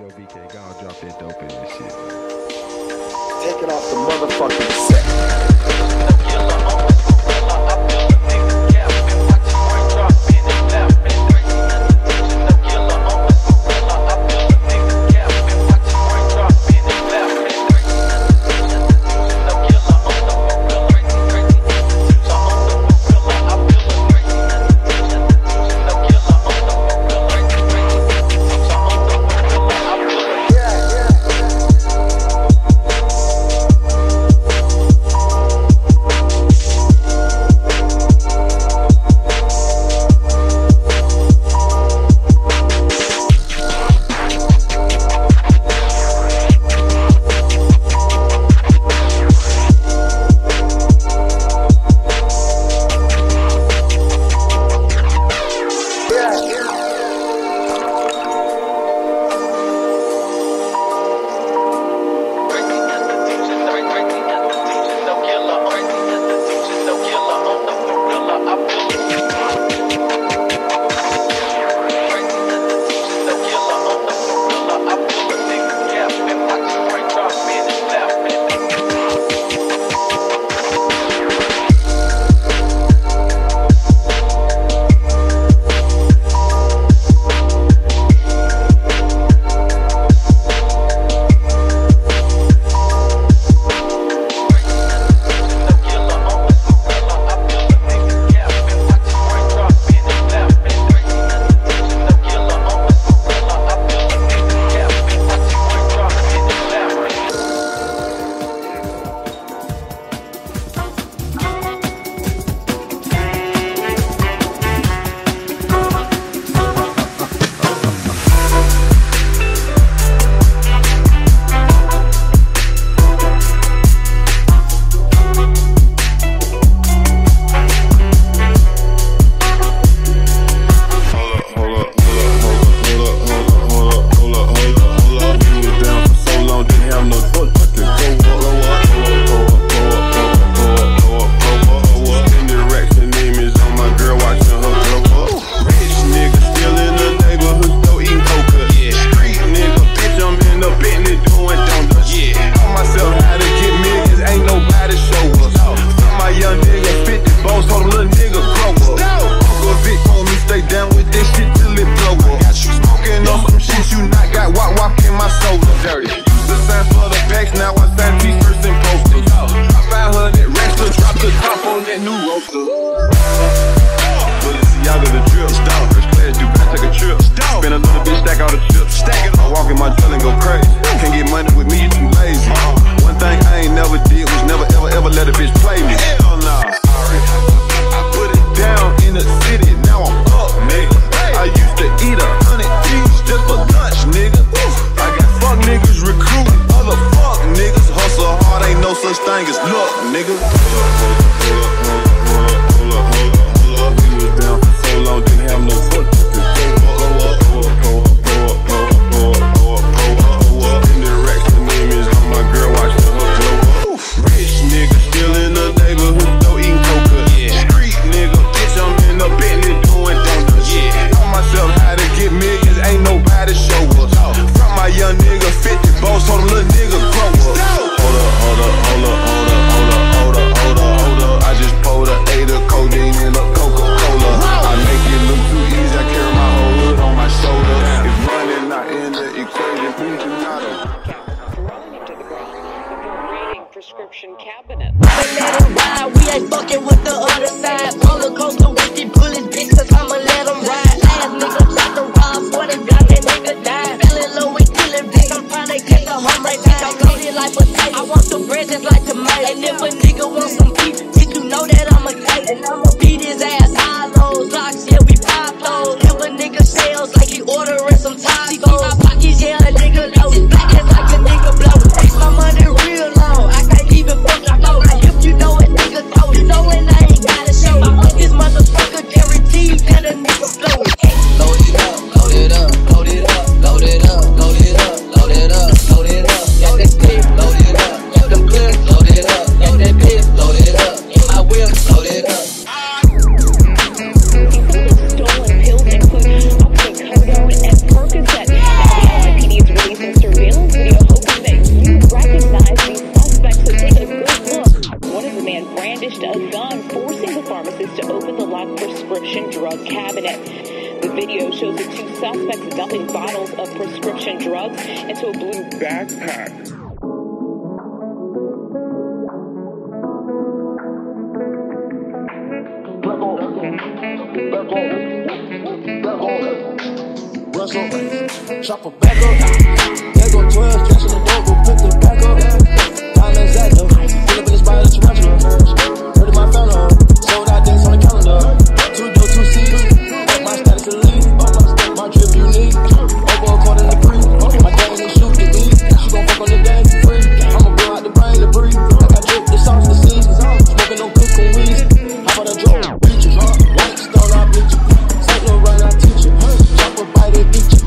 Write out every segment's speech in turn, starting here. Yo, BK, go drop that dope in this shit. Take it off the motherfucking and dumping bottles of prescription drugs into a blue backpack. Chop a back up. There go 12, stretching the door, go pick the back up. Diamonds at them, feel up in the spot of the tarantula. Heard of my phone on, sold out dates on the calendar. 2 doors, 2 seats, my status elite. My drip unique, elbow caught in the creek. My dad in the shoot to eat, she gon' fuck on the dad free. I'ma blow out the brain to breathe, like I drip the sauce to seeds. Smoking on cooking weeds, hop on the drone, reach it. White stone, I bleach it, St. Laurent, I teach it. Chop a bite and eat it.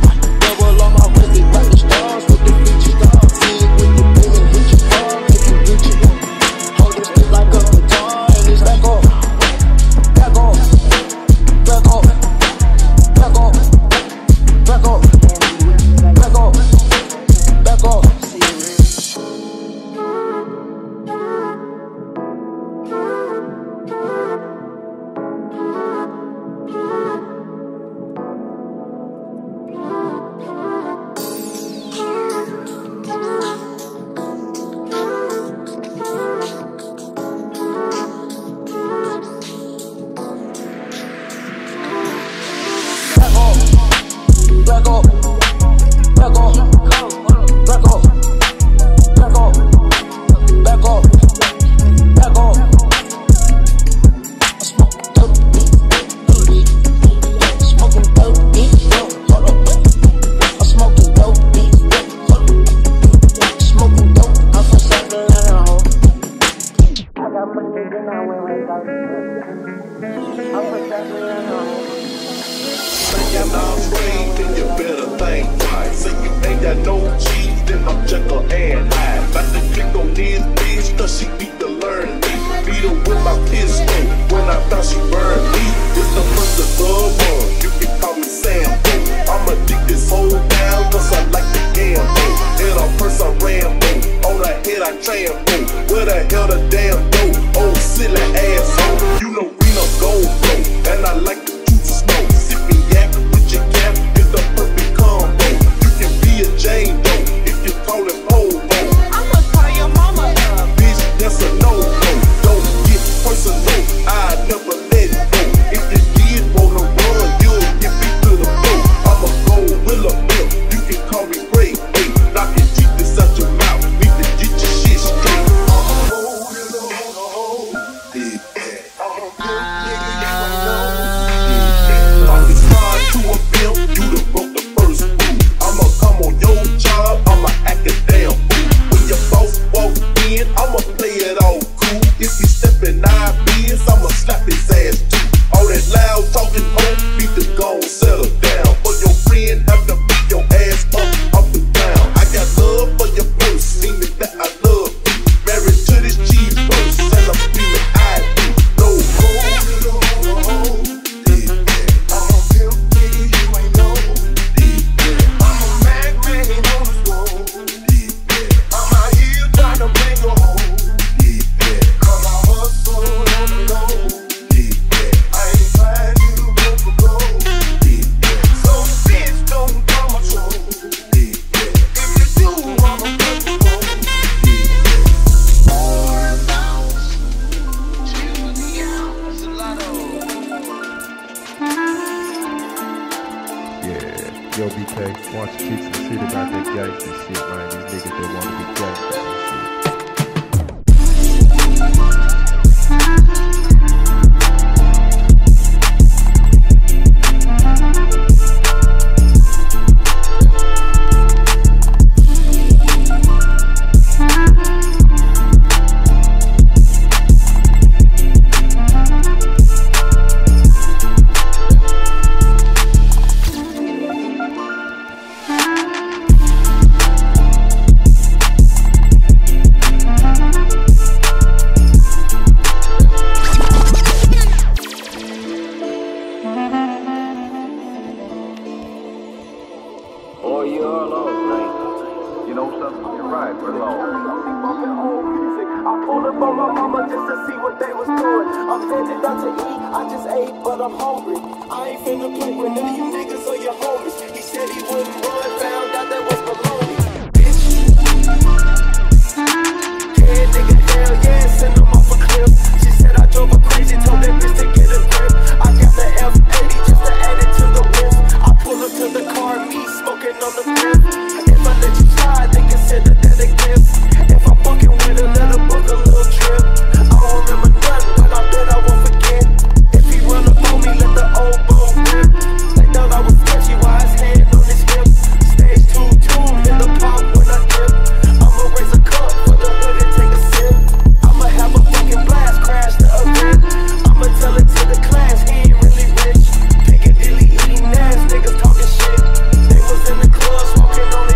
I just ate, but I'm hungry. I ain't finna play with none of you niggas or your homies. said he wouldn't run, found out that was baloney. Bitch, yeah, nigga, hell yeah, send him off a clip. She said I drove her crazy, told that bitch to get a grip. I got the F80 just to add it to the whip. I pull up to the car, me smoking on the grip. If I let you try, then consider that a gift. If I'm fucking with her, let her book a little trip. I don't remember nothing, but I bet I won't forget. If he run up on me, let the old boy rip. They thought I was touchy, why his hand on his hip. Stage 2-2, in the pop when I dip. I'ma raise a cup for the hood and take a sip. I'ma have a fucking blast, crash to a rip. I'ma tell it to the class, he ain't really rich. Piccadilly eating ass, niggas talking shit. They was in the club, smoking on it.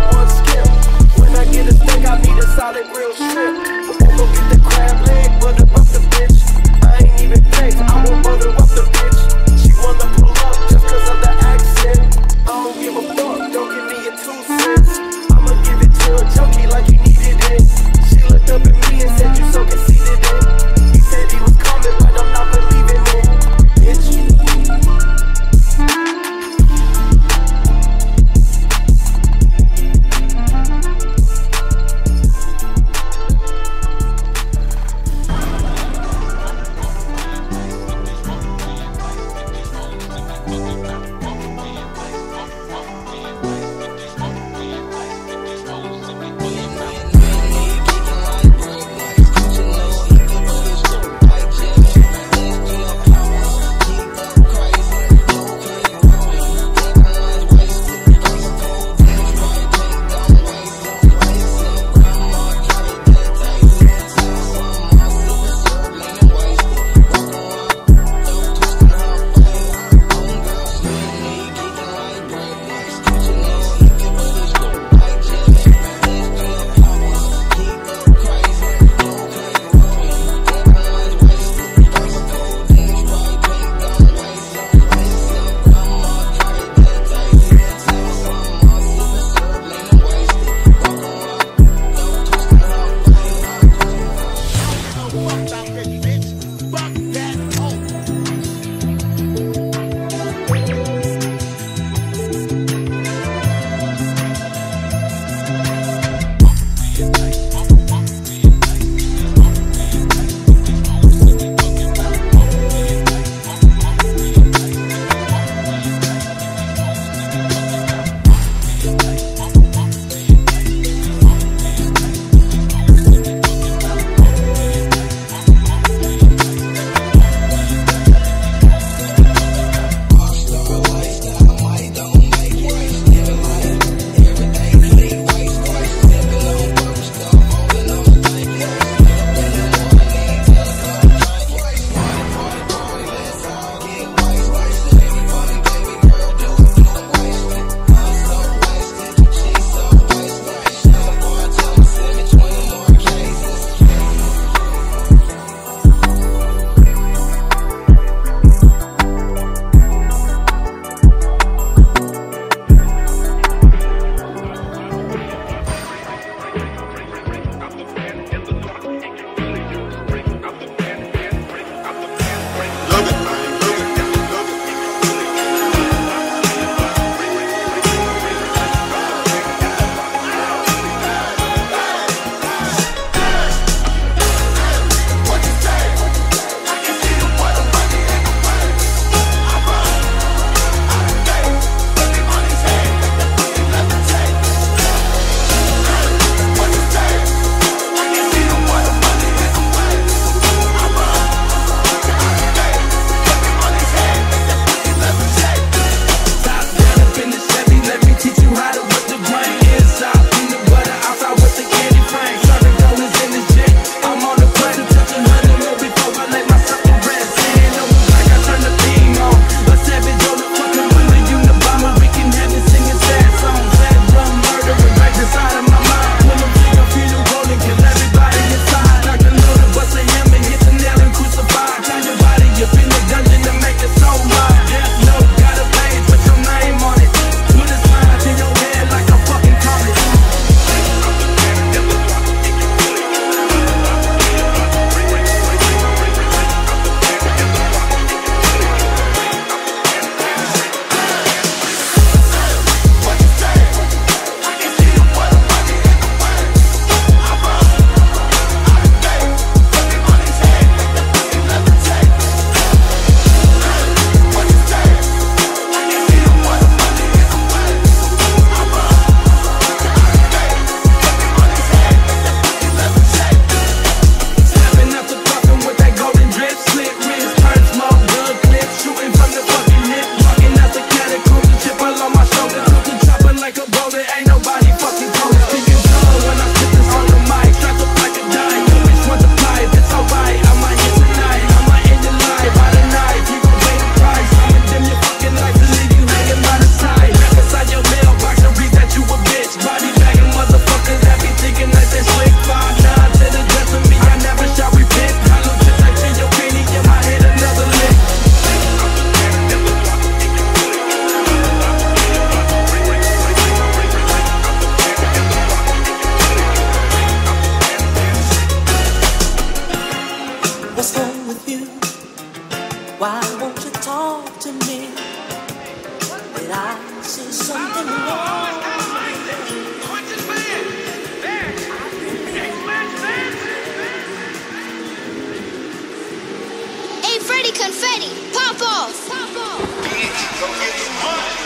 it, ain't nobody fucking close to you. When I put this on the mic, drop up like a dime. You bitch want the vibe, it's alright. I might hit tonight, I might end your life by the night. You gon' pay the price, I'ma dim your fucking life to leave you hanging by the side. Inside your mailbox, the reason that you a bitch. Body bagging motherfuckers that be thinking that they slick. 5-9 to the death of me, I never shall repent. I look just like in your penny, in my head another lick. What's wrong with you? Why won't you talk to me? Did I see something wrong? Hey, Freddy Confetti, pop off! Pop off! Bitch, go get some money!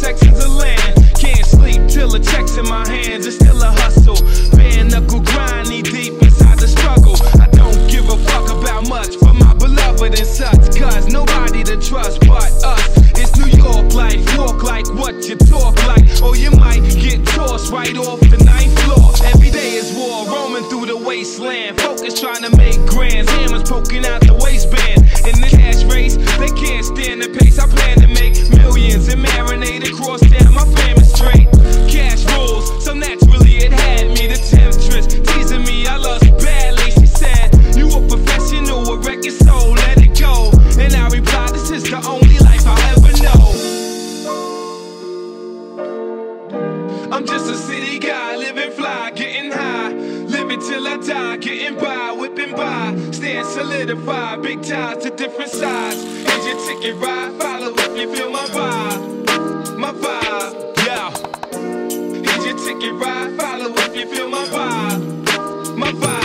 Sex. in my hands, it's still a hustle. Bare knuckle grind, knee deep inside the struggle. I don't give a fuck about much, but my beloved and such, cause nobody to trust but us. It's New York life, walk like what you talk like, or you might get tossed right off the 9th floor. Every day is war, roaming through the wasteland, focus trying to make grands, hammers poking out the waistband. In this cash race, they can't stand the pace. I plan to make millions and marinate across down my famine straight. Cash rules, so naturally it had me. The temptress teasing me, I lost badly. She said, you a professional, a wrecking soul, let it go. And I replied, this is the only life I ever know. I'm just a city guy, living fly, getting high, living till I die, getting by, whipping by, stand solidified, big ties to different sides. Here's your ticket ride, follow if you feel my vibe, my vibe. Here's your ticket ride, follow if you feel my vibe, my vibe.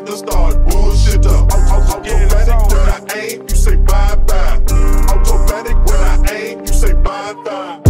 like the stars, bullshit up. I'm automatic when I aim, you say bye-bye. Automatic when I aim, you say bye-bye.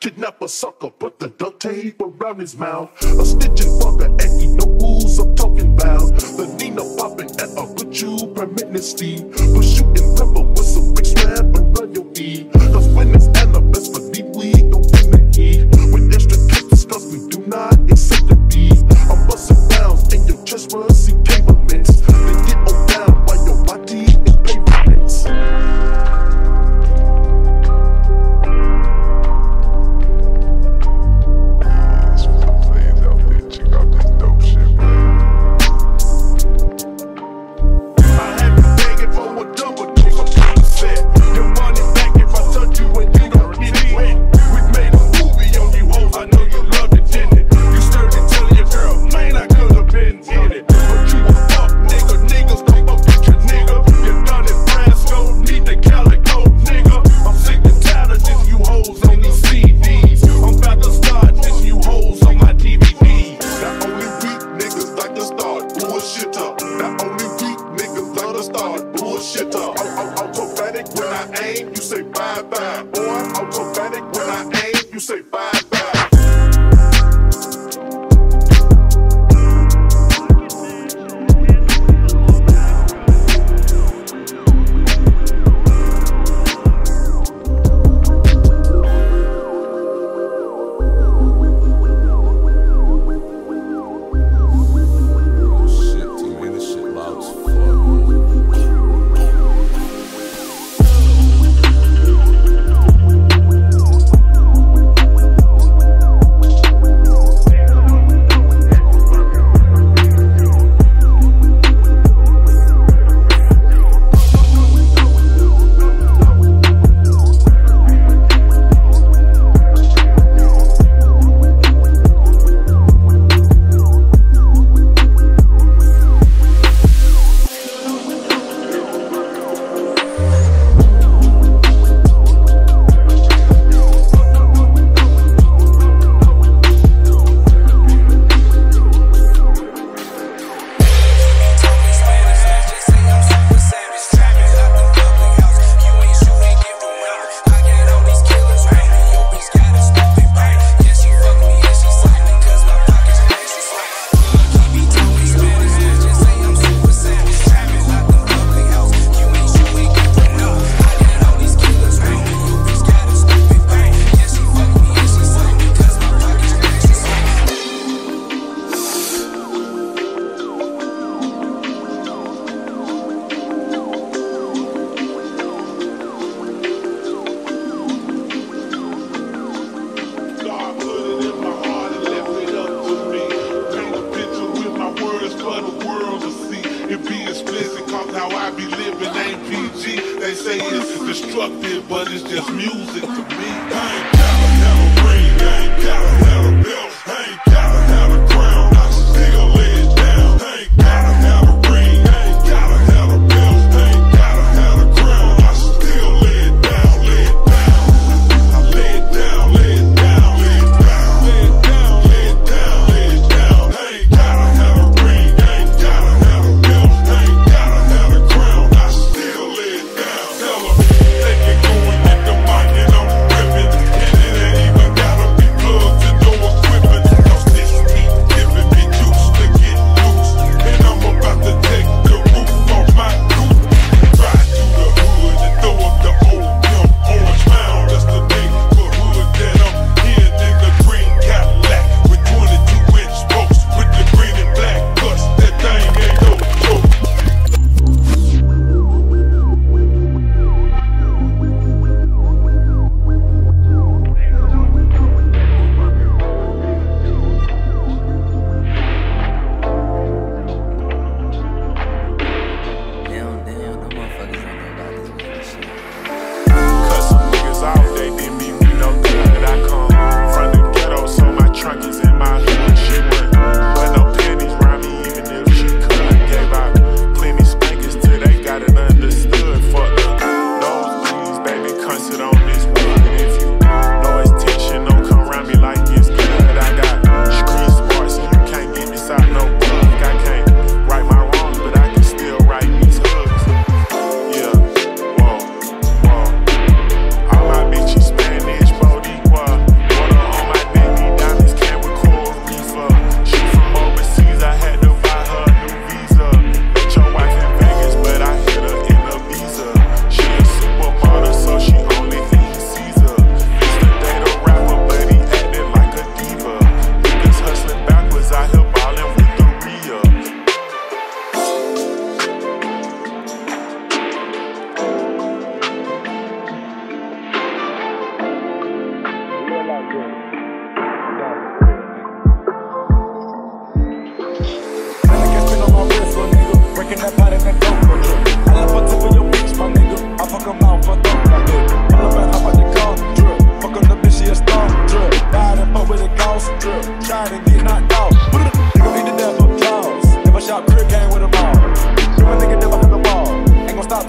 Kidnap a sucker, put the duct tape around his mouth. A stitching fucker, and he know who's I'm talking about. The Nina popping at a good you permanency. For shooting pepper with some big strap around your knee. Cause when it's animals, believe we don't win the heat. With extra cases, cause we do not accept the deed. I'm busting rounds in your chest, rusty pavements. They get on down while your body is pavements.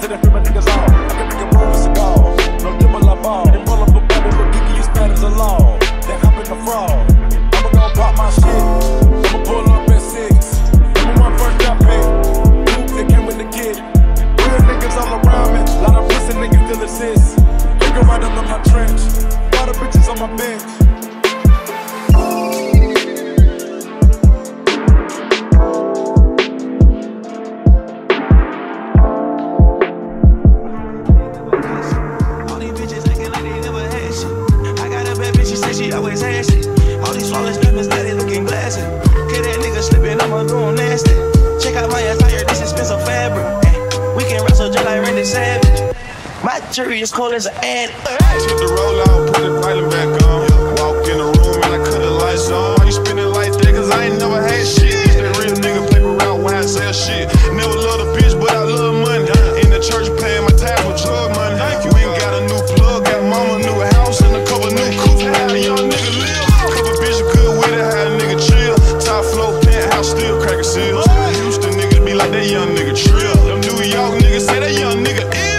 to the my niggas all. I can make a move with cigars. No dimmer I ball. And roll up a bubble, but geeky, you spat as a law. Then hop in the fraud. I'ma go pop my shit. I'ma pull up at 6. Give me my first up pick. Dude, they came with the kid. Real niggas all around me. Lot of pussy niggas still exist. Nigga right up in my trench. Lot of bitches on my bench. It's cold as an ad. I took the roll out, put the pilot back on. Walk in the room and I cut the lights on. Why you spend it like that? Cause I ain't never had shit. That real nigga paper route when I sell shit. Never love the bitch, but I love money. In the church paying my tab with drug money. You ain't got a new plug, got mama new house and a couple new coops. How the young nigga live? Couple bitches good with it, how a nigga chill. Top floor penthouse, still cracking seals. Houston niggas be like that young nigga trill. Them New York niggas say that young nigga ill.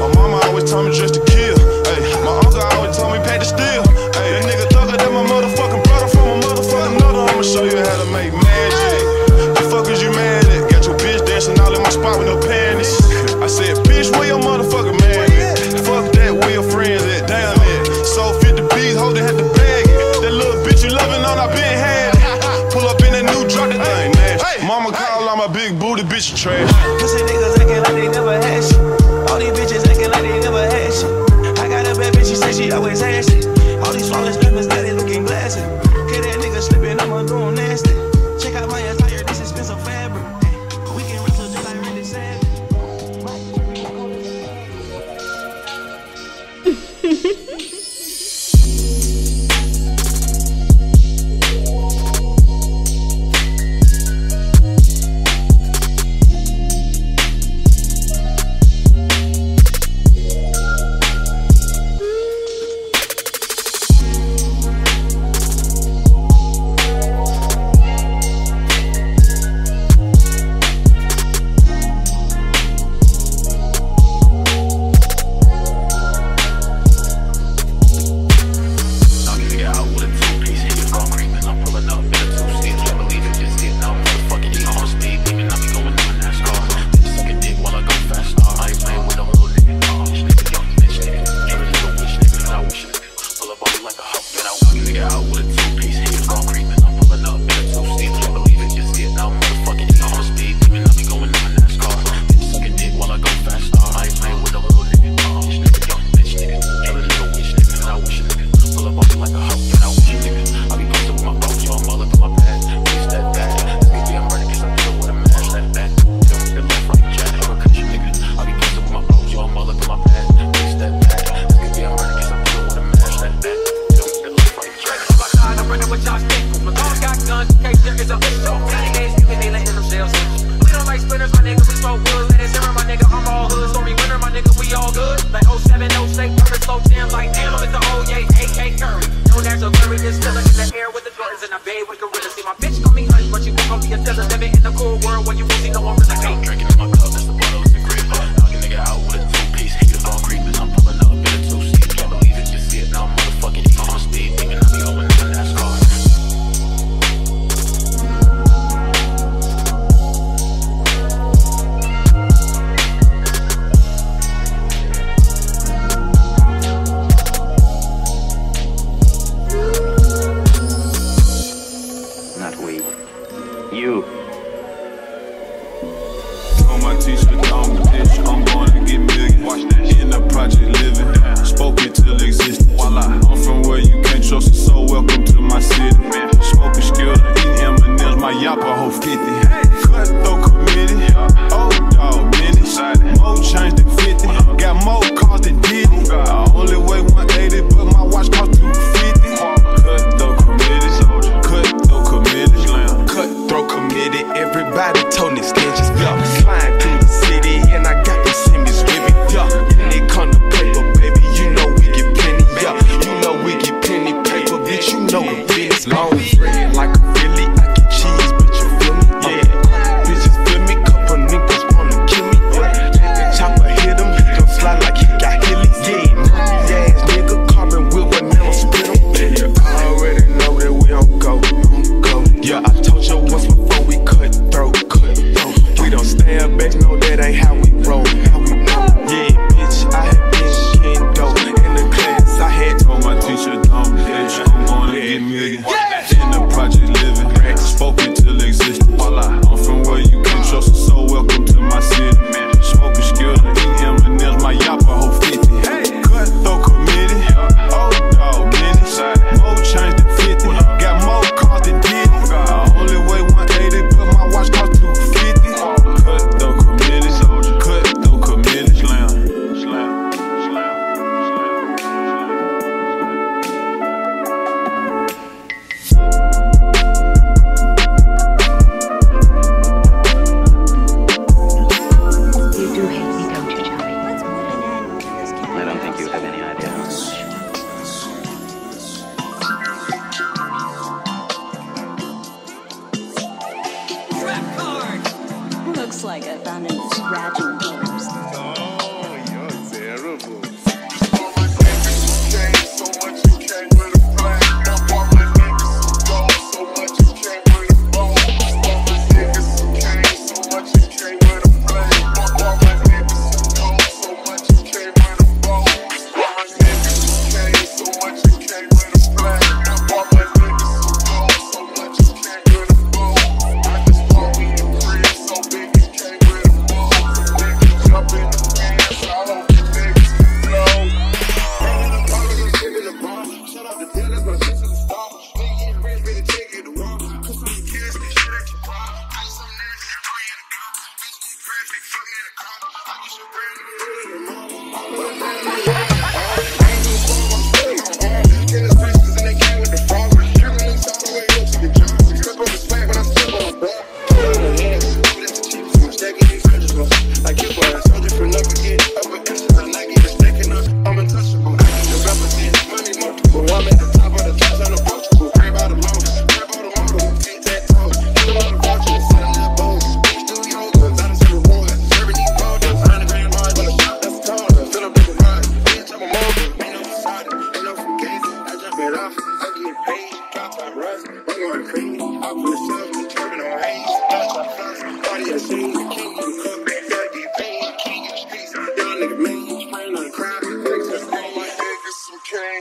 My mama always told me just to kill. Ay, my uncle always told me pack the steel. Ay, that nigga thugger, that my motherfucking brother from a motherfucking mother. I'ma show you how to make magic. The fuck is you mad at? Got your bitch dancing all in my spot with no panties. I said, bitch, where your motherfucking man at? Fuck that, where your friends at? Damn it. So 50 B's, holding had to bag it. That little bitch you loving on, I been had it. Pull up in that new drop, that thing nasty. Mama call on my big booty, bitch, you trash. Pussy niggas acting like they never had shit. All these bitches acting like they never had shit. I got a bad bitch, she said she always had shit. All these flawless rappers now they looking glassy. Get that nigga slipping, I'ma do him nasty. Check out my attire, this expensive fabric. We can wrestle just like really savage.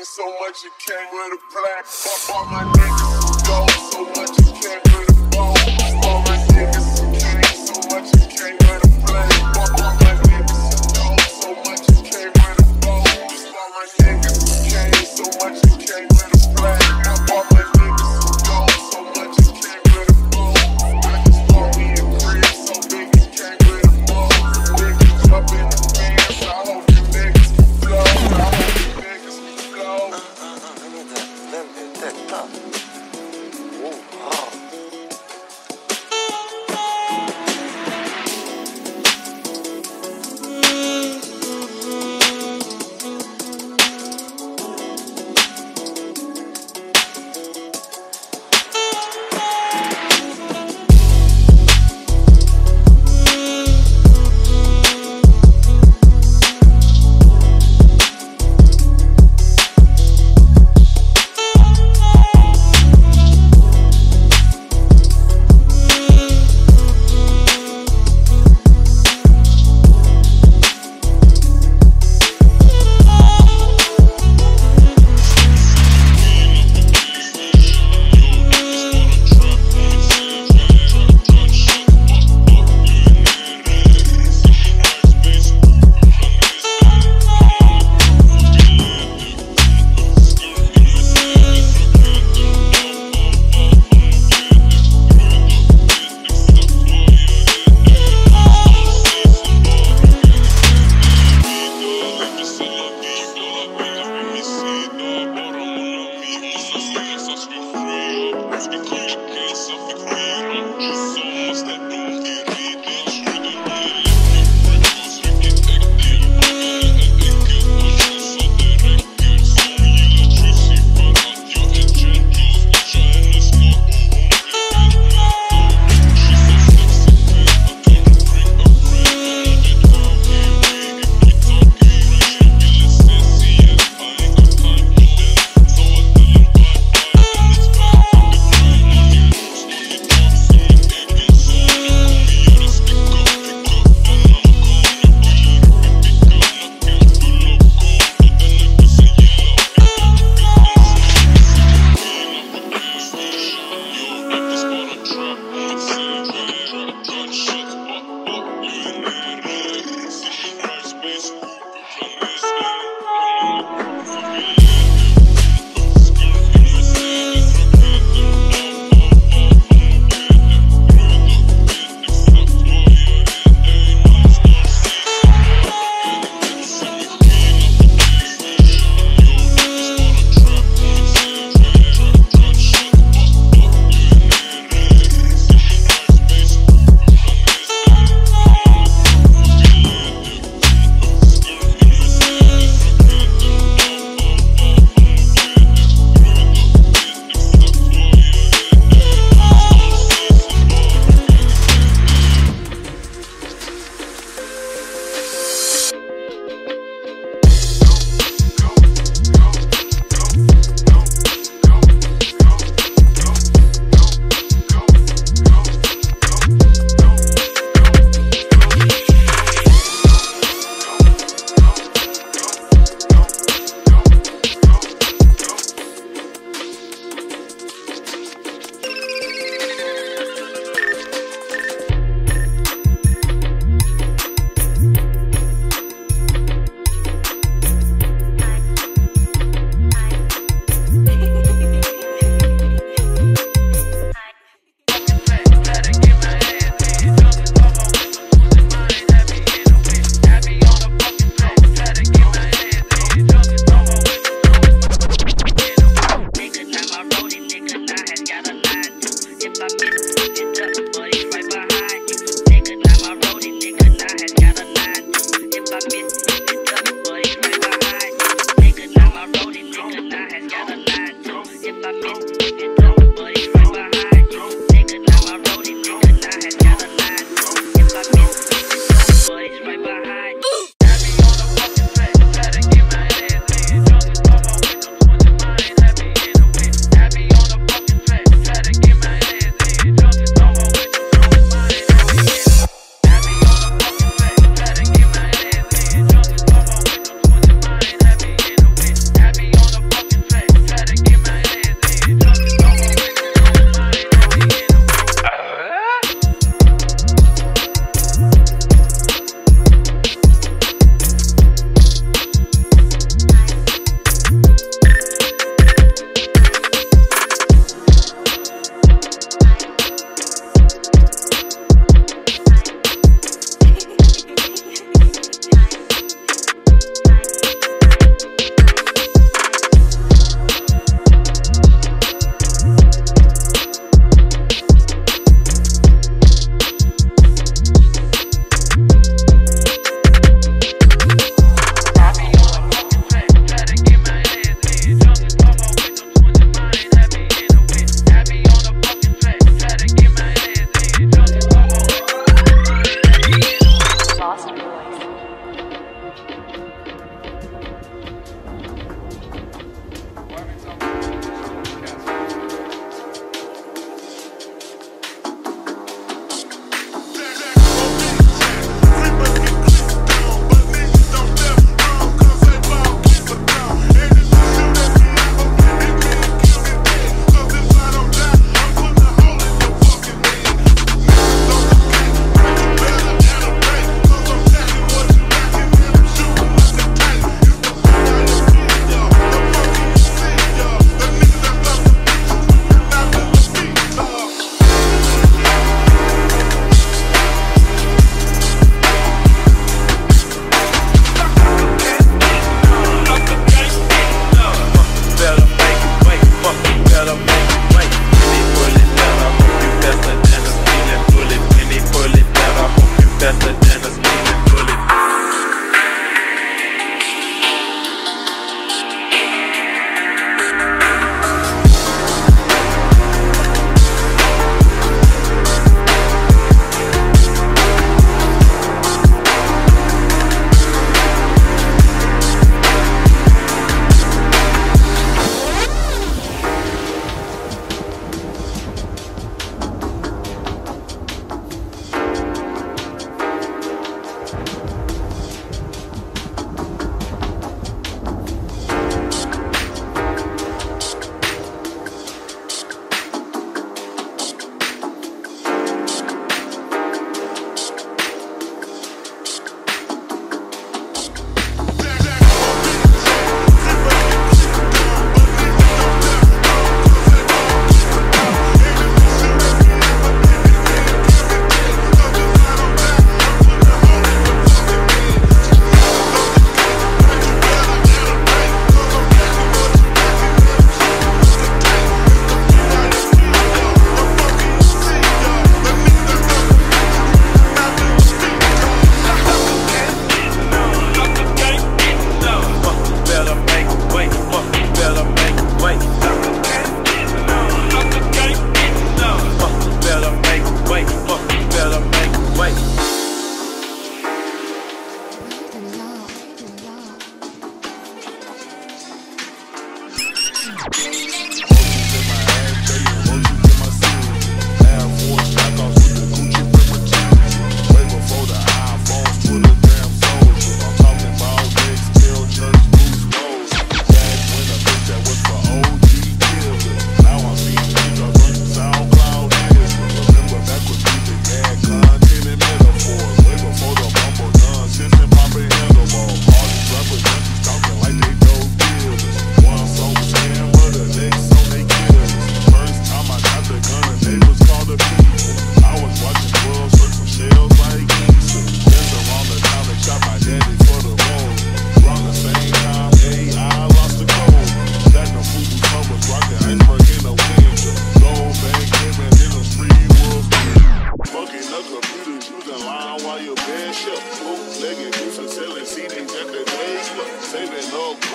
So much you can't wear the black. Fuck all my niggas who go. So much you can't wear the ball. All my niggas who came. So much you can't wear the black. Fuck all my niggas who go. So much you can't wear the ball. All my niggas who came. So much you can't wear the black. Fuck all my niggas who go. So much you can't wear the ball. I just want me a crib, so niggas can't wear the ball. Niggas jump in the fence. I hope you niggas blow. That tough. Whoa, wow.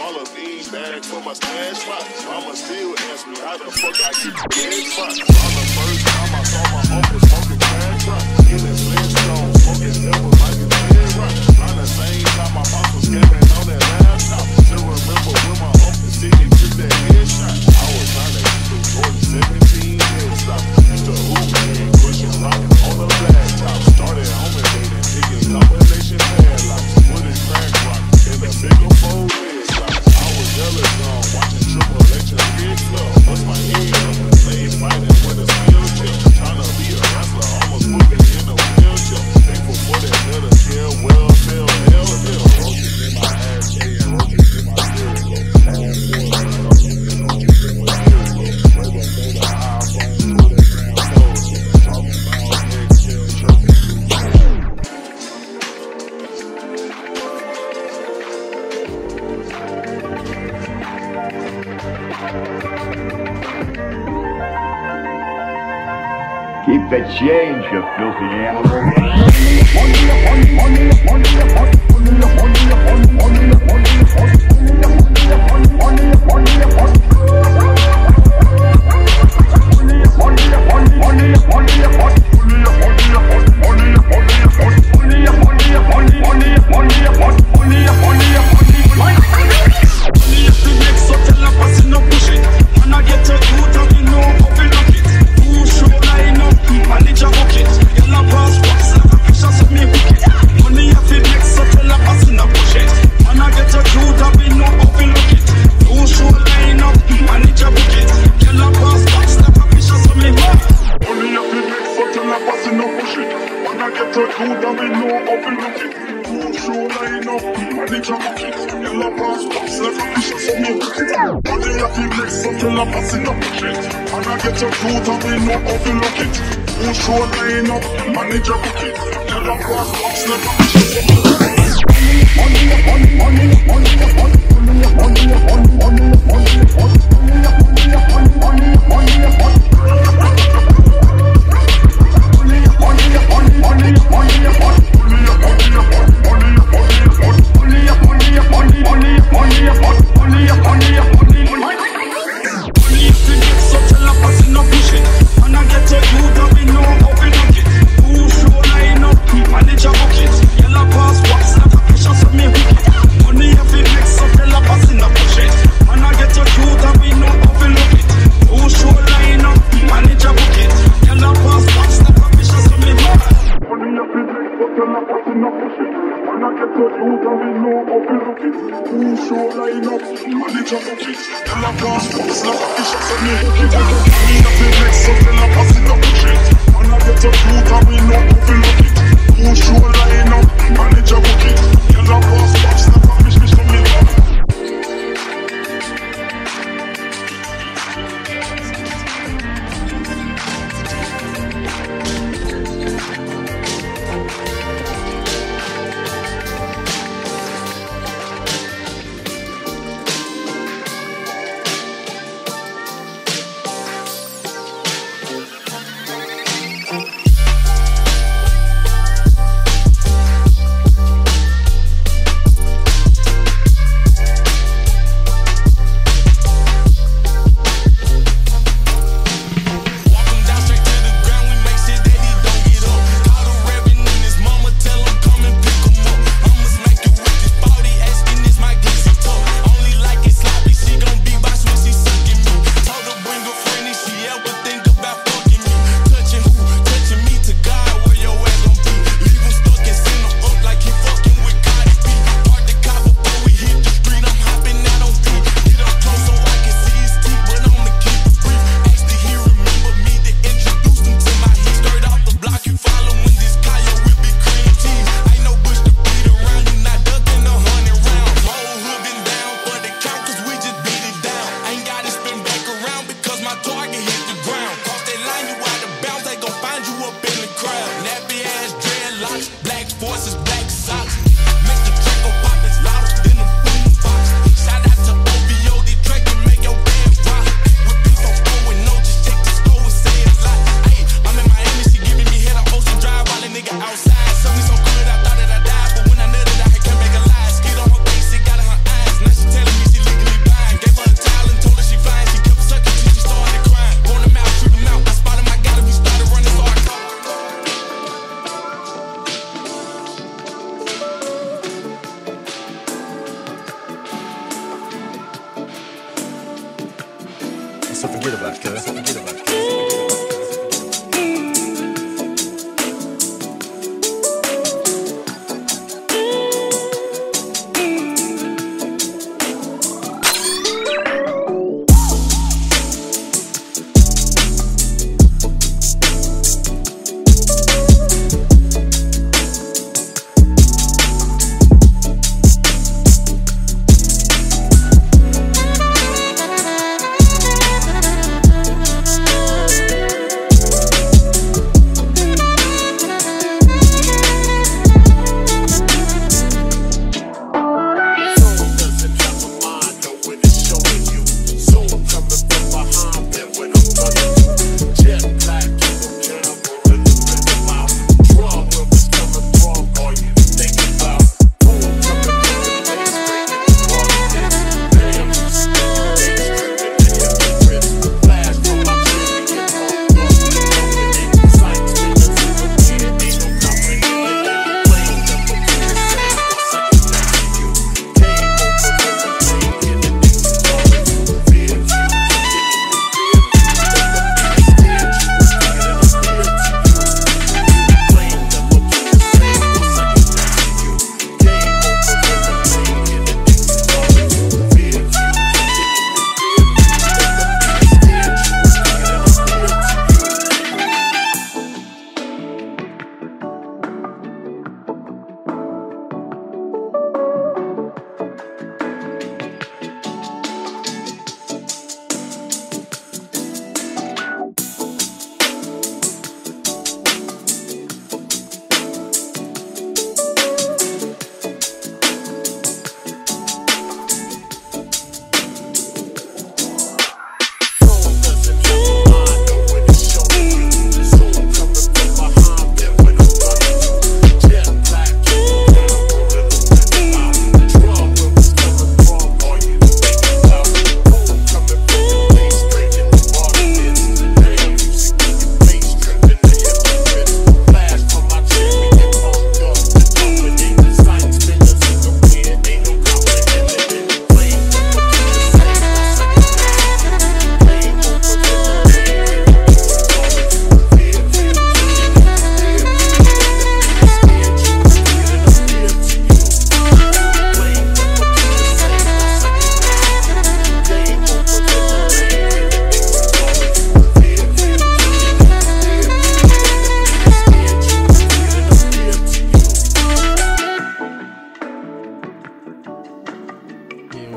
All of these bags for my stash spot. Mama still ask me how the fuck I keep dead spots. On the first time I saw my uncle smoking cash rock. In his last zone, smoking double like a dead rock. On the same time my mom was scamming on that laptop. To remember when my uncle sick and took that headshot. I was trying to keep the Jordan 17 headstock. Used to hoop and cushions rocking on the blacktop. Started home and made it niggas combination padlocks. Put his crack rock in a single fold. Watching triple lecture, big club, bust my head up. Playing fighting with a steel chip. Trying to be a wrestler, almost moving in a wheelchair. Thankful for that letter, care, well, hell. Roaches in my ass, and roaches in my steel club. Half boys, roaches in my steel club. Rainbow made an iPhone, put a ground soldier. Talking about eggshell, chirping through the keep the change, you filthy so forget about it, so forget about it.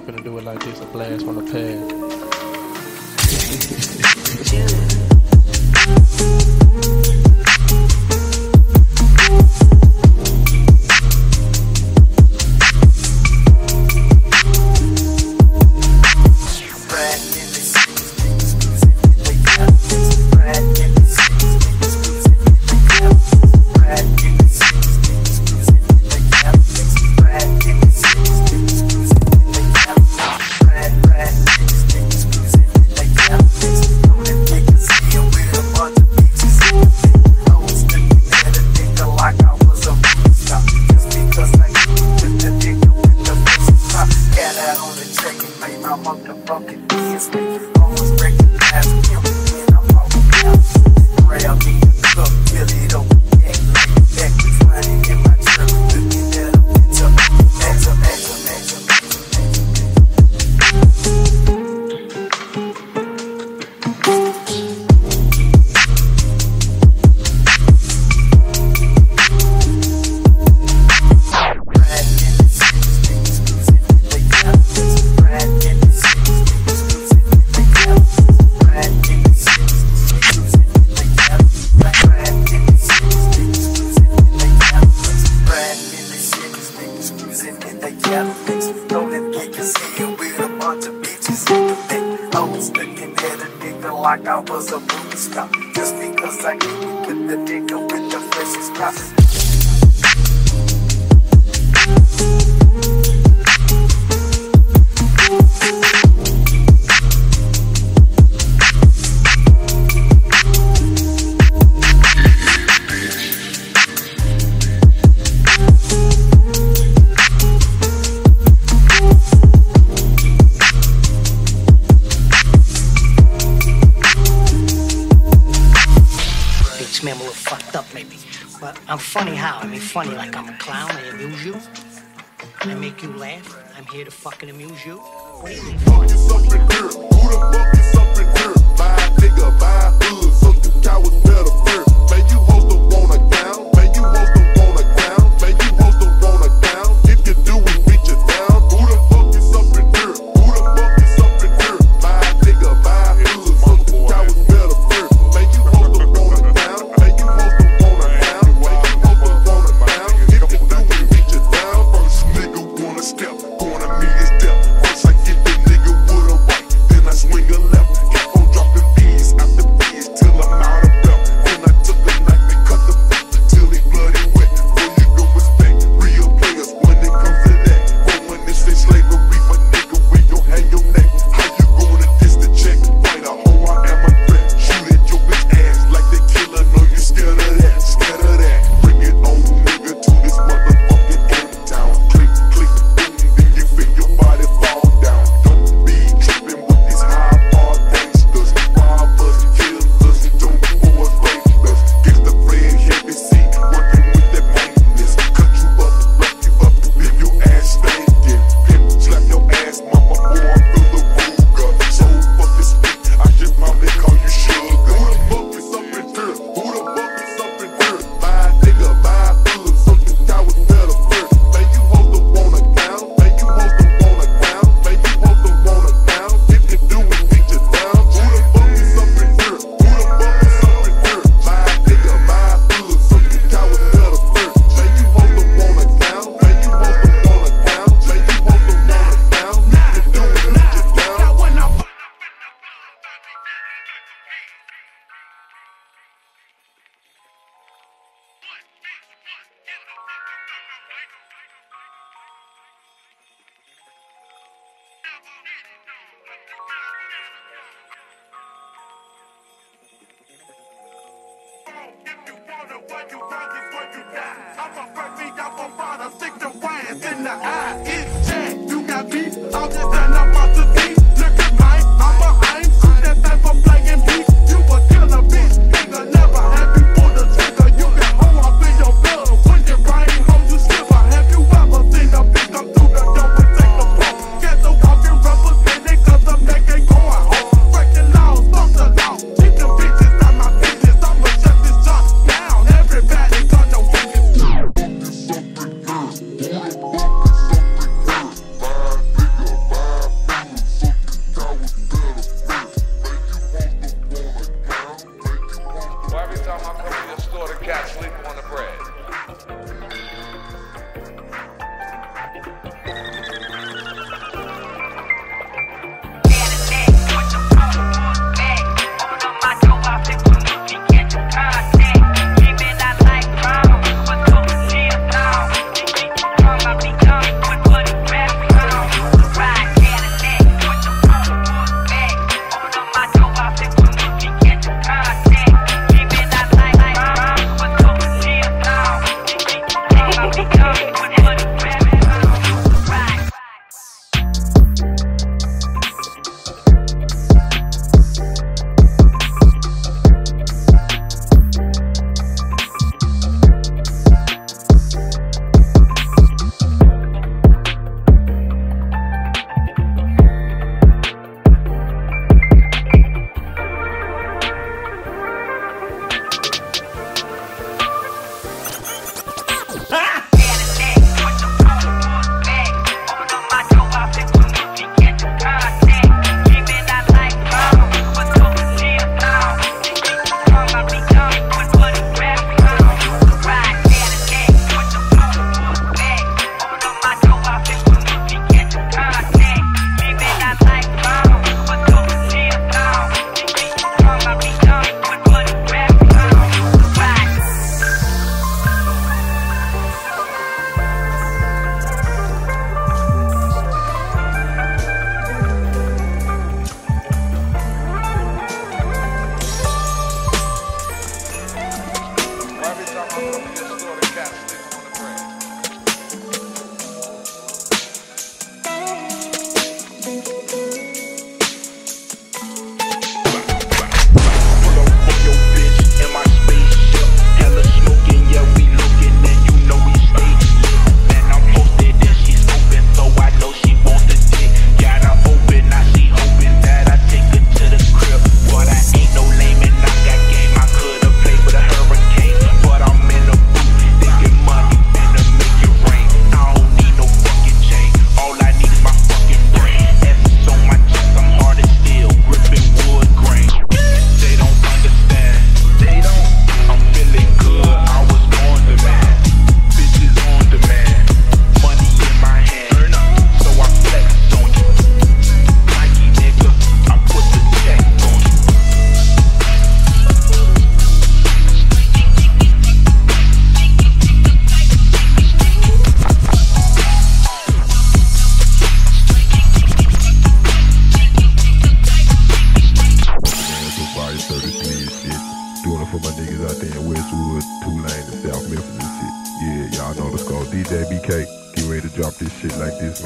Gonna do it like this, a blast on the pad. Like I was a movie star, just because I can put the nigga with the freshest pop. I'm funny how? I mean funny like I'm a clown, I amuse you. I make you laugh. I'm here to fucking amuse you. What do you mean? Fuck is up in here? Who the fuck is up in here? Buy a nigga, buy a hood, so you cowards better fear. Man, you hoes don't wanna down. Man, you hoes don't wanna down. Man, you hoes don't wanna down. If you do, we beat you down. Who the fuck is up in here? Who the fuck is up in here? Buy a nigga, buy a hood, so you cowards better fear. Man, you hoes don't wanna down. Man, you hoes don't wanna down. Man, you hoes don't wanna down. If you do, we beat you down. First nigga wanna step, gonna meet his death. First I get the nigga with a right, then I swing a left.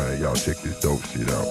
man. Y'all check this dope shit out.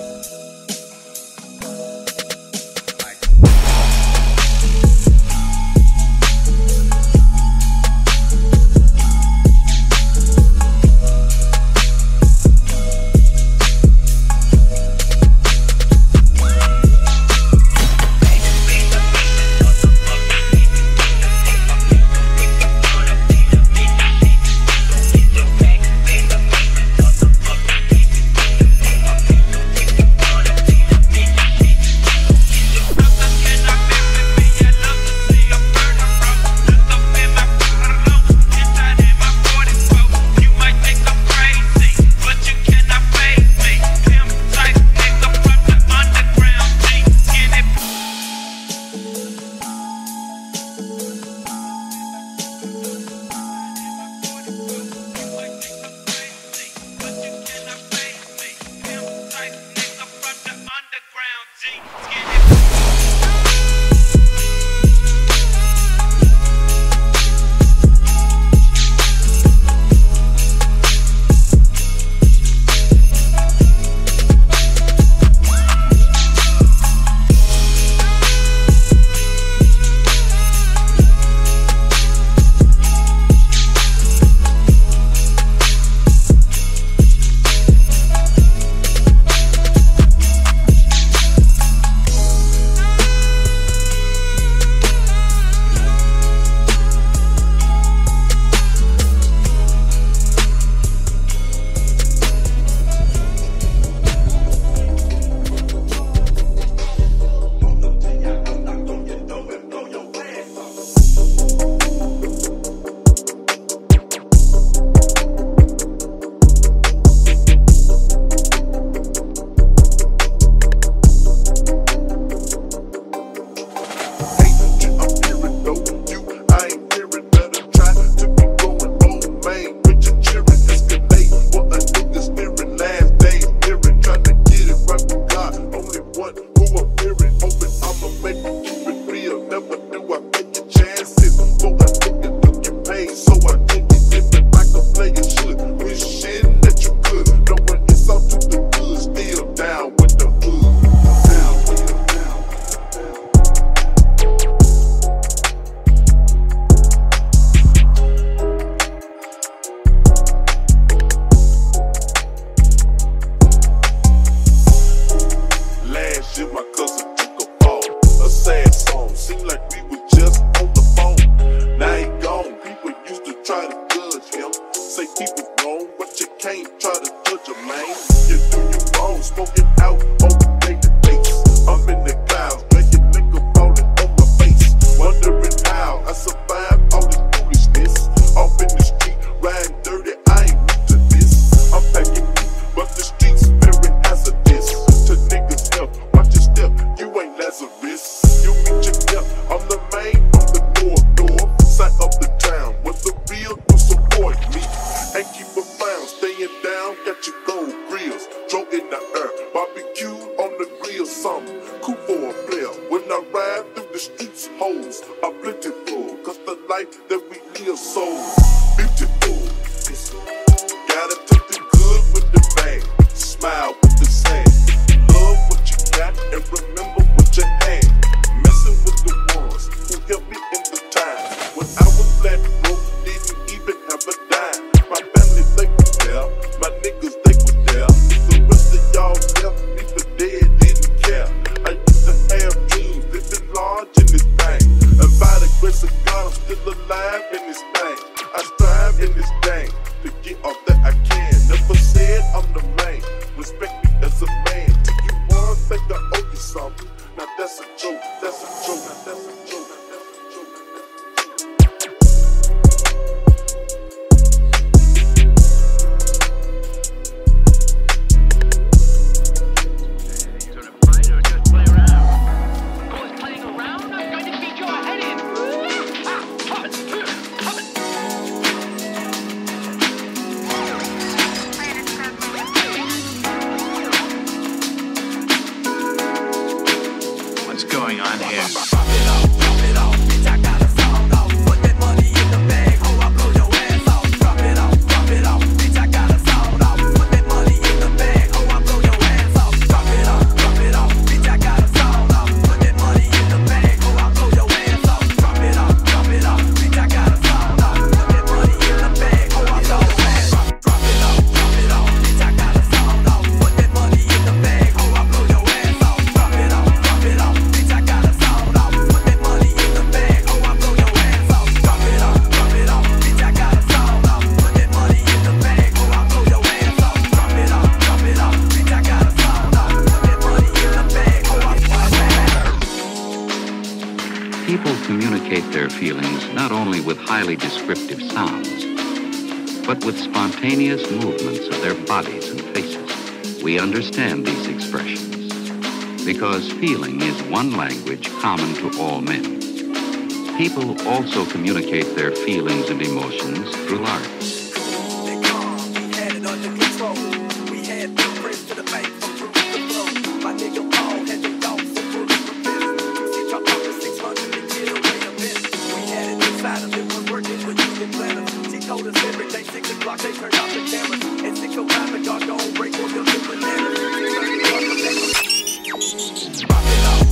communicate their feelings not only with highly descriptive sounds, but with spontaneous movements of their bodies and faces. We understand these expressions because feeling is one language common to all men. People also communicate their feelings and emotions through art. Drop it off.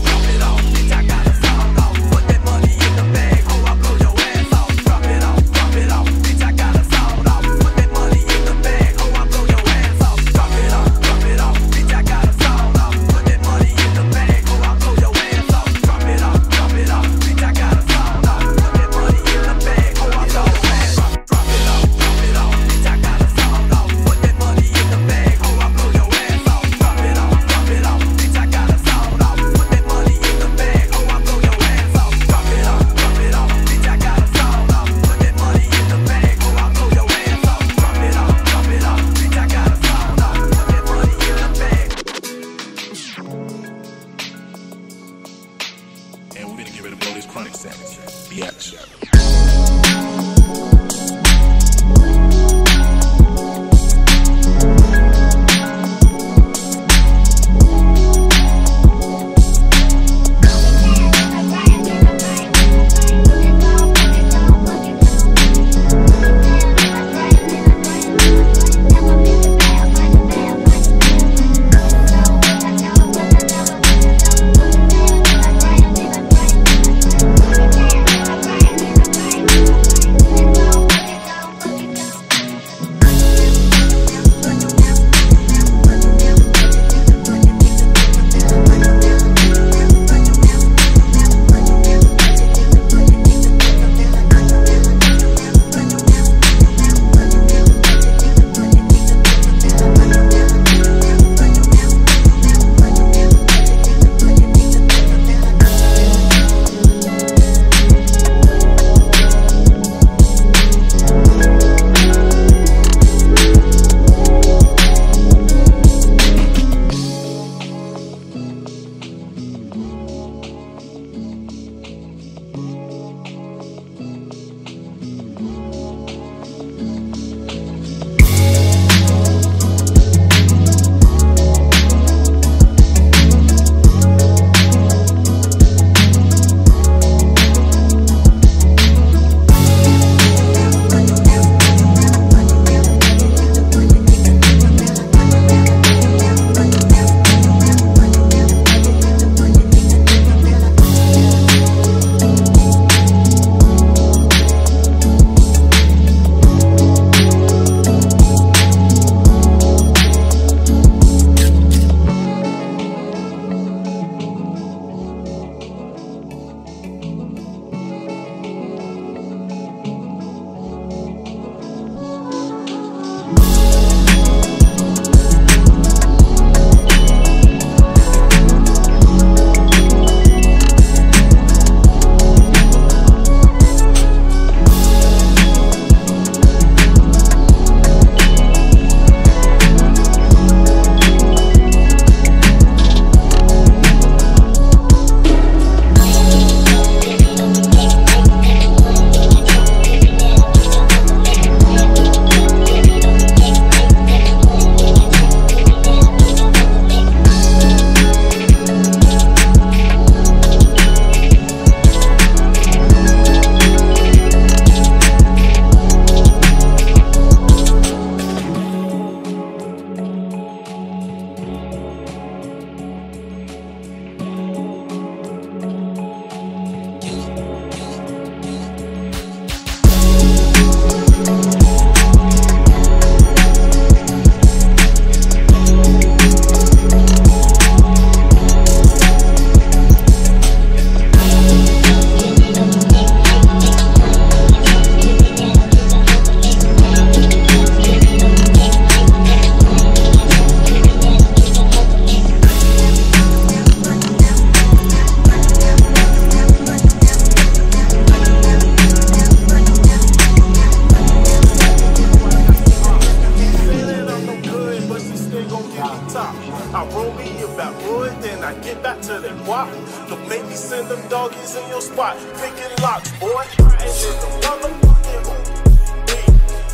top. I roll me about wood, then I get back to that block. Don't make me send them doggies in your spot. Picking locks, boy. And shit, the motherfucking hoop.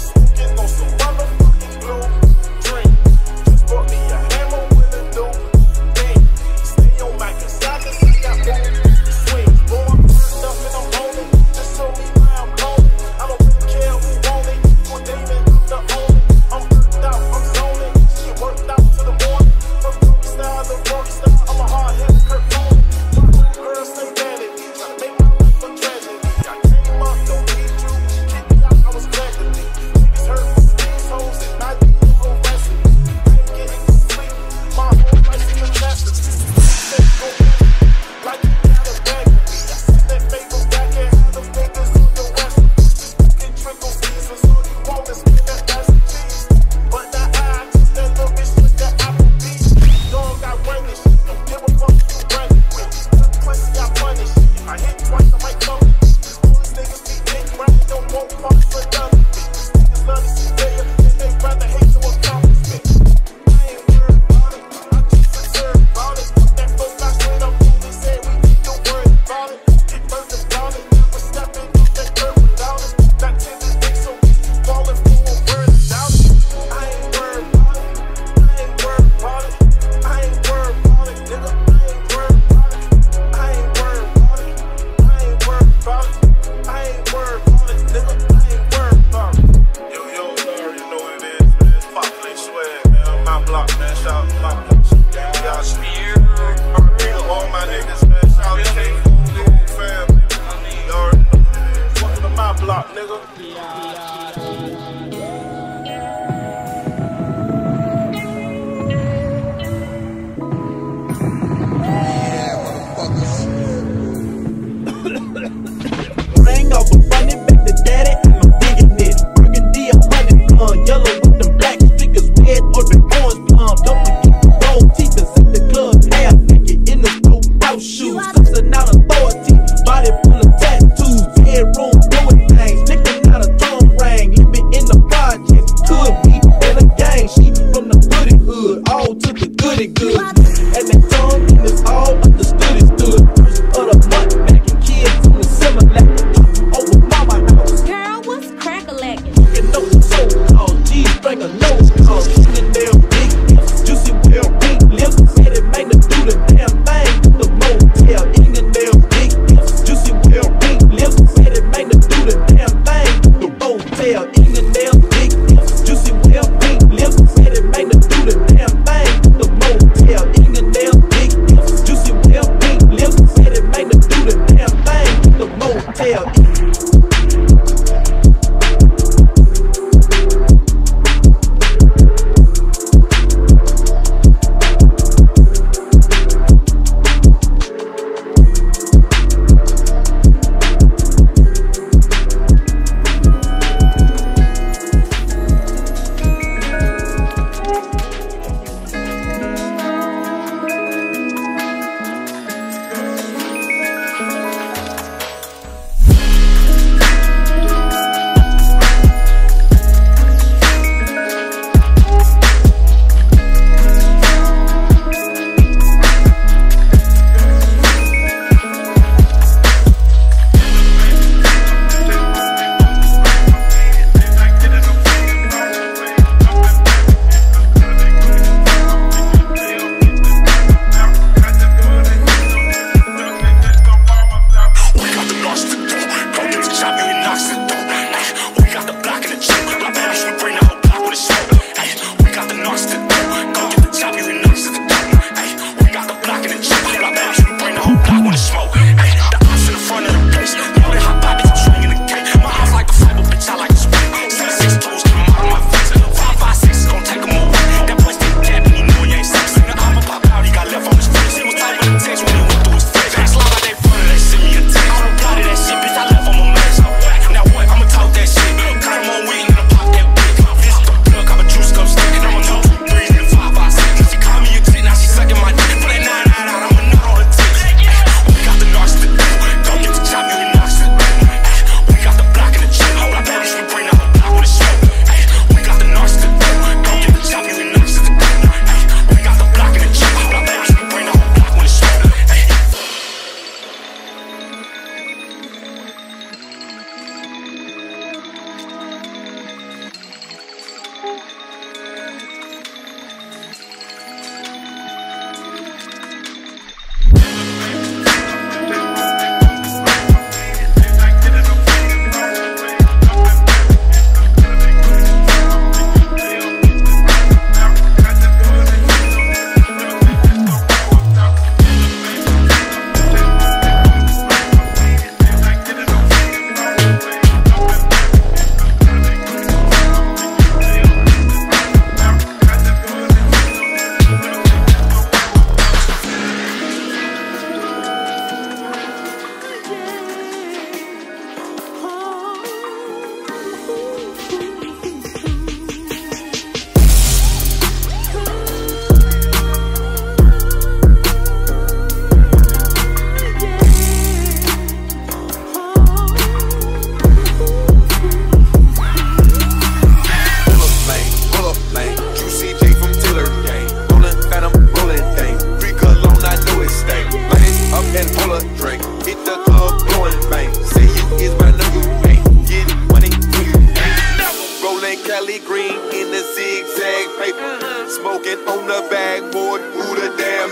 Smoking on some motherfucking blue drink. Just bought me a hammer with a new thing. Stay on my cassocks, I got boom. Swing, boy. Nothing I'm holding. Just show me where I'm going. I don't really care who wants it. What they been the own. I'm worked out, I'm zoning. Shit worked out to the morning. From rookie style to rookie style. I'm a hard head Kurt Cohen. Girls stay bad at me. Tryna make my life a tragedy. I came up, don't need you. Kick me out, I was glad to be. Niggas hurt me, these hoes, and I be no wrestling. I ain't getting no sleep. My whole life's in the masterpiece. Juicy well big lips, said it made me do the damn thing. The motel,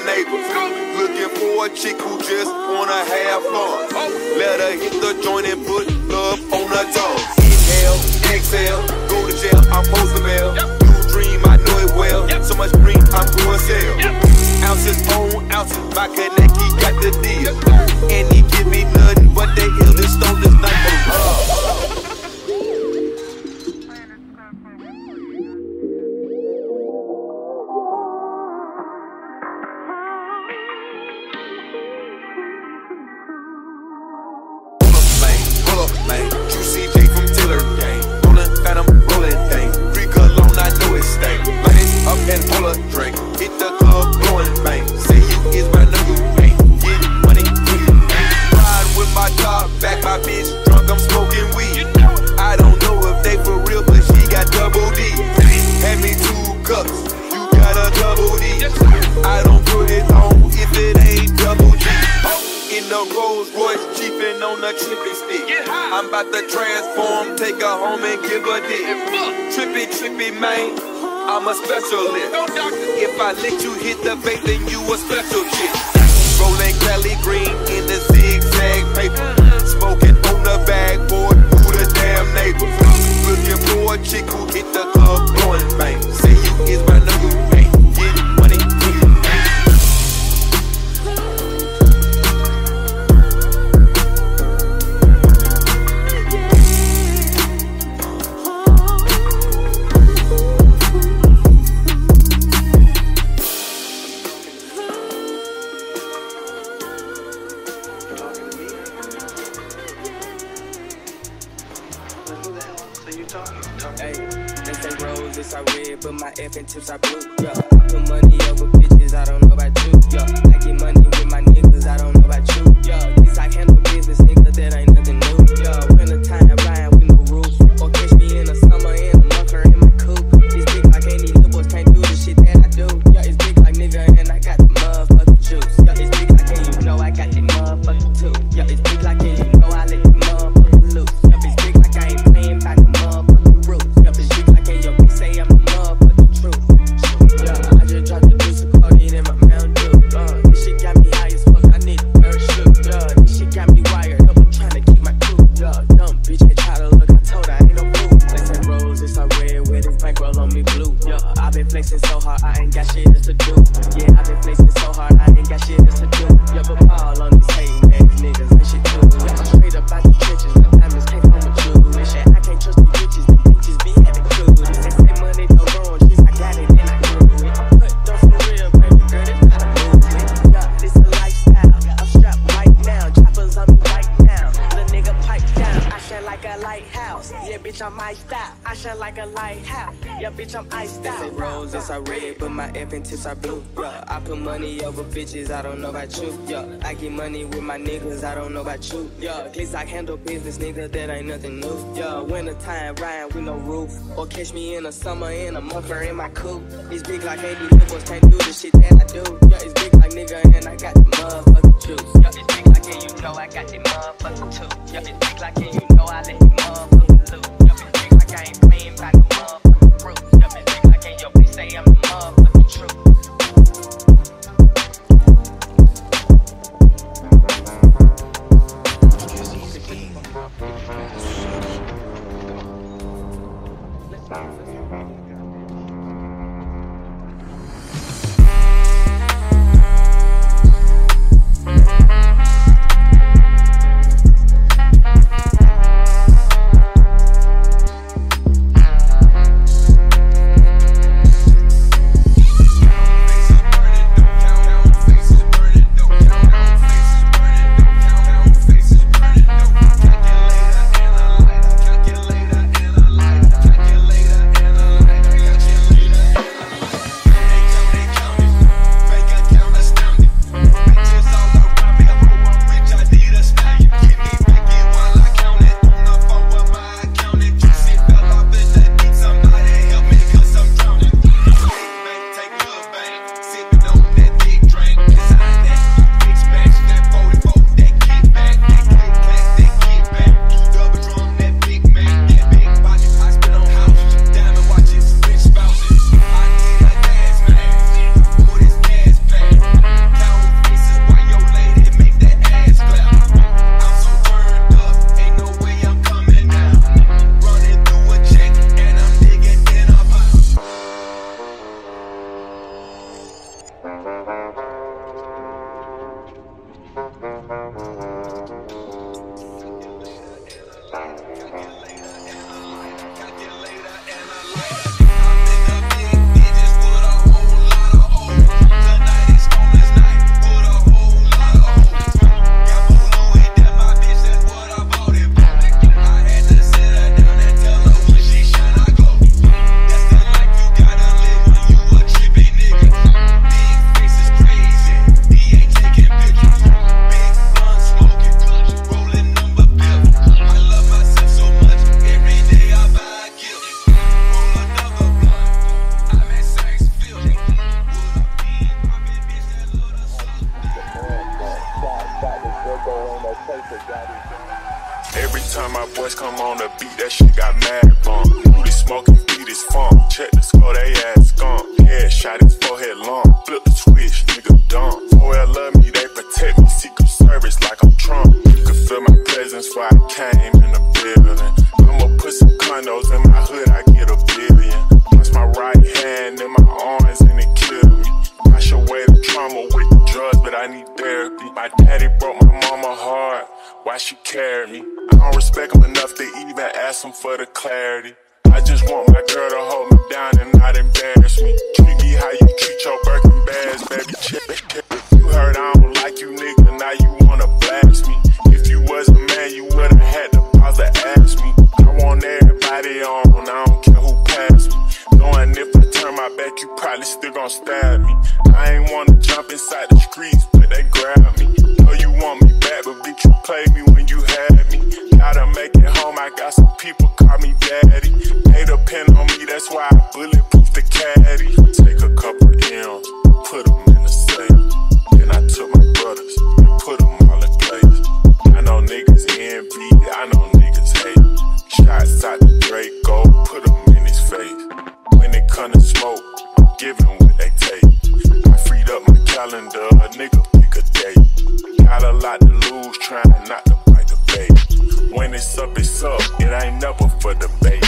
neighbors. Looking for a chick who just wanna have fun. Let her hit the joint and put love on her tongue. Inhale, exhale, go to jail, I'm post the bail. New dream, I know it well. So much green, I'm going sale. Ounces on ounces, my connect, he got the deal. And he give me nothing but the illest stone this night for love. Man, Juicy J from Tiller Gang, rollin' phantom, rollin' thing. Greek alone, I know it stank. Light it up and pull a drink. Hit the club, blowin' bang. Say you is what I know you ain't. Get money, get paid. Ride with my dog, back my bitch, drunk, I'm smoking weed. I don't know if they for real, but she got double D. Hand me 2 cups, you got a double D. I don't put it on if it ain't double G. In the Rolls Royce, cheapin' on the trippin' stick. I'm about to transform, take her home and give her dick. Trippy, trippy, man, I'm a specialist. If I let you hit the bait, then you a special chick. Rolling Cali green in the zigzag paper. Smoking on the backboard, who the damn neighbors. Looking for a chick who hit the club, blowing bang. Say you is my number, ain't getting money. Hey, they say roses are red, but my effing tips are blue. Yeah, I put money over bitches, I don't know about you. Yeah, I get money with my niggas, I don't know about you. Yeah, this I handle business, nigga, that ain't nothing new. Yeah, winter time, Ryan with no roof. Or catch me in the summer in the bunker in my coupe. It's big like any little boys can't do the shit that I do. Yeah, it's big like nigga, and I got the motherfucking juice. Yeah, it's big like and you know I got the motherfucking too. Yeah, it's big like and you know I let the motherfucking loose. Yeah, it's big like I ain't playing by the motherfucking. Tips are blue, yeah. I put money over bitches, I don't know about you, yeah. I get money with my niggas, I don't know about you, yeah. At least I handle business, nigga, that ain't nothing new, yeah. Winter time, Ryan with no roof, or catch me in the summer in a mucker in my coupe. It's big like any boys can't do the shit that I do, yeah. It's big like nigga, and I got the motherfucking juice, yeah. It's big like and you know I got the motherfucking too, yeah. It's big like and you know I let the motherfucking loose, yeah. It's big like I ain't playing by the motherfucking roof, yeah. It's big like and yo, bitch say I'm the motherfucking. True. Every time my boys come on the beat, that shit got mad bomb. Booty smoking beat is fun. Check the score, they ass gone. Yeah, shot his forehead long. Flip the switch, nigga dumb. 4L love me, they protect me. Secret service like I'm Trump. You could feel my presence before I came in the building. I'ma put some condos in my hood, I get a billion. That's my right hand in my arms and it killed me. Wash away the trauma with the drugs, but I need therapy. My daddy broke my mama hard. Why she carried me? I don't respect him enough to even ask him for the clarity. I just want my girl to hold me down and not embarrass me. Treat me how you treat your Birkin bags, baby. You heard I don't like you, nigga, now you wanna blast me. If you was a man, you would've had to pause to ask me. I want everybody on, I don't care who passed me. Knowing if I turn my back, you probably still gon' stab me. I ain't wanna jump inside the streets, but they grab me. Know you want me back, but bitch, you played me when you had me. Gotta make it home, I got some people call me daddy. They depend on me, that's why I bulletproof the caddy. Take a couple M's, put them in the safe. Then I took my brothers and put them all in place. I know niggas envy, I know niggas hate. Shots out the Draco, put them in his face. When it come to smoke, I'm giving what they take. I freed up my calendar, a nigga pick a date. Got a lot to lose, trying not to bite the bait. When it's up, it ain't never for debate.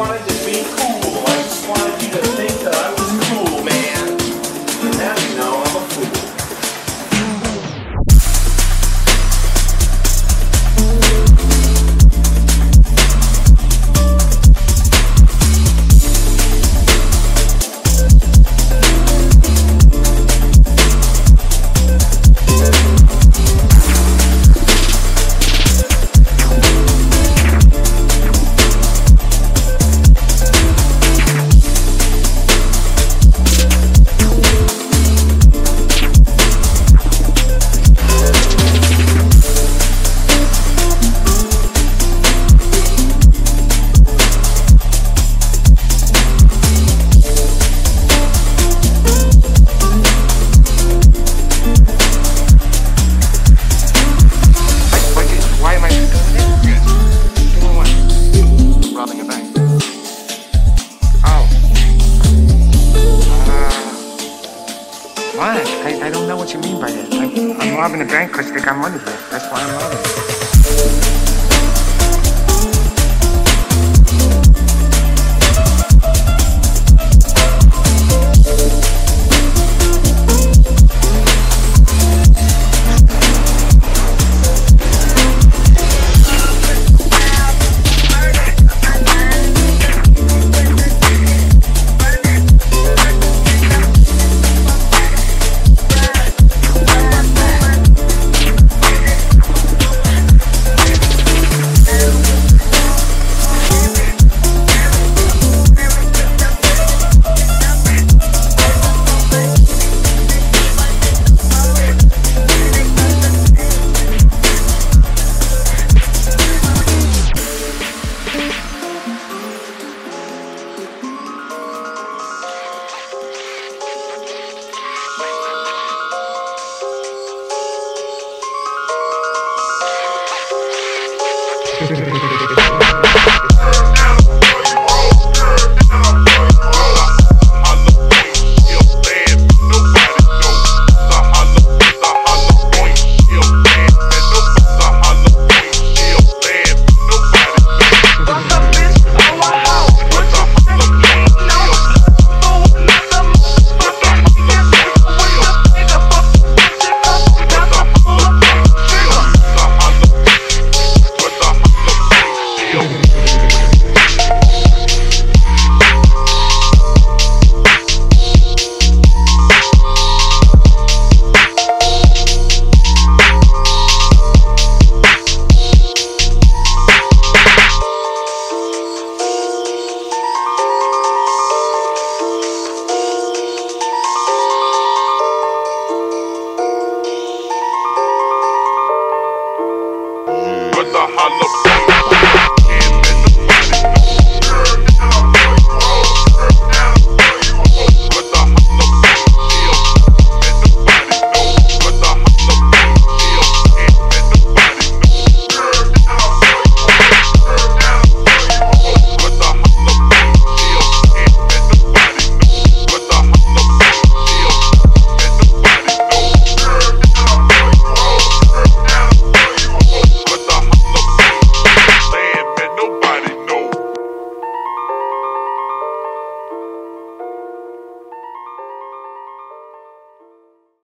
wanted to be cool. I just wanted you to think that I was cool, man. And now you know I'm a fool. What? I don't know what you mean by that. I'm robbing the bank because they got money here. That's why I'm robbing.